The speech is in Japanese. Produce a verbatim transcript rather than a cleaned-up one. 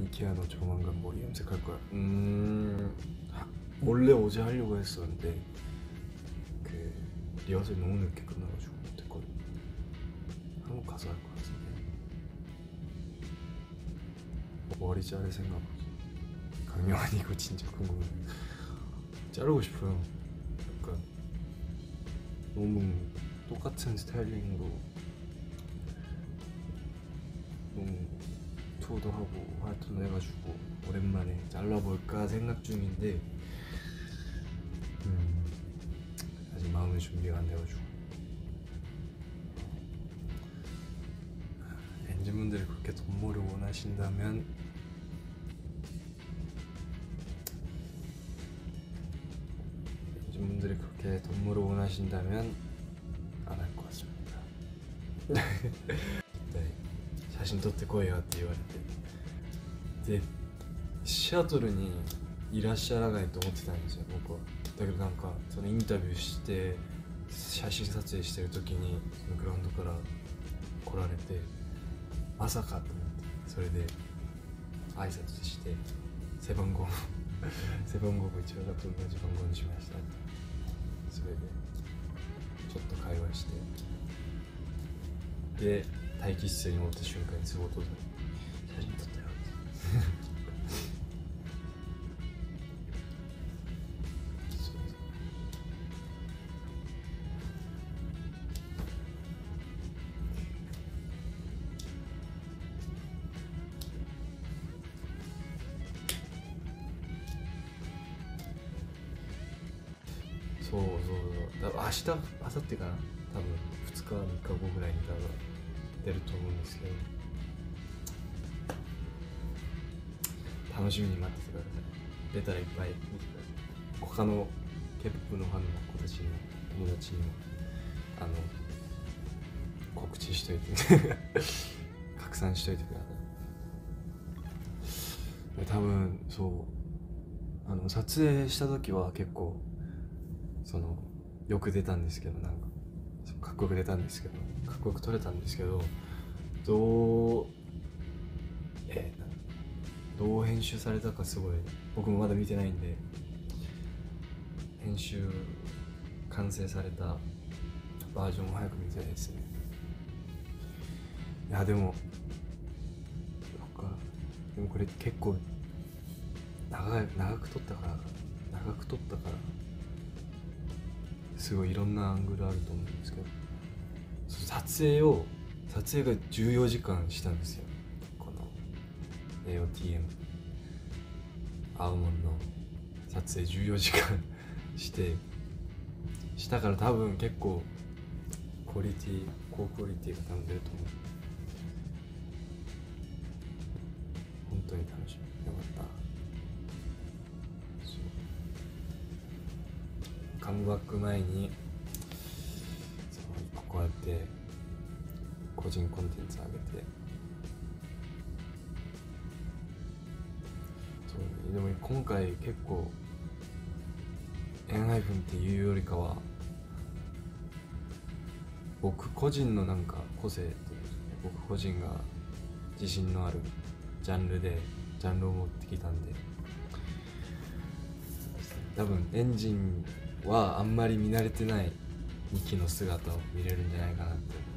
니키야 너 조만간 머리 염색할 거야. 음... 원래 어제 하려고 했었는데 그 리허설 너무 늦게 끝나가지고 못했거든. 한국 가서 할 것 같은데 머리 자를 생각. 강요한 이거 진짜 궁금해. 자르고 싶어요. 약간 너무 똑같은 스타일링으로 너무 투어도 하고 활동도 해가지고 오랜만에 잘라볼까 생각 중인데 음, 아직 마음의 준비가 안 돼가지고. 엔진분들이 그렇게 돈모를 원하신다면 엔진분들이 그렇게 돈모를 원하신다면 안 할 것 같습니다. 네, 자신 또 듣고 해요って言われて、でシアトルにいらっしゃらないと思ってたんですよ僕は。だけどなんかそのインタビューして写真撮影してる時にそのグラウンドから来られてまさかと思って、それで挨拶して背番号も背番号も一応だと同じ番号にしました。それでちょっと会話してで待機室に戻った瞬間にすごい音で写真撮ったよって。そうそうそう、明日、明後日かな、多分ふつか、みっかごぐらいに多分出ると思うんですけど、楽しみに待っててください。出たらいっぱい見てください。他の K-ポップ のファンの子たちにも友達にもあの告知しといて拡散しといてください。多分そうあの撮影した時は結構そのよく出たんですけど、なんかかっこよく出たんですけど、かっこよく撮れたんですけど、どうえー、どう編集されたかすごい僕もまだ見てないんで、編集完成されたバージョンを早く見たいですね。いやでもそっか、でもこれ結構長い長く撮ったから長く撮ったから。すごいいろんなアングルあると思うんですけど、撮影を撮影がじゅうよじかんしたんですよ。この エーオーティーエム 青森の撮影じゅうよじかんしてしたから、多分結構クオリティ高クオリティが多分出ると思う。本当に楽しみ、よかった。カムバック前にこうやって個人コンテンツ上げて、そうでも今回結構エンハイフンっていうよりかは僕個人のなんか個性というか、僕個人が自信のあるジャンルでジャンルを持ってきたんで、多分エンジンはあんまり見慣れてないミキの姿を見れるんじゃないかなって。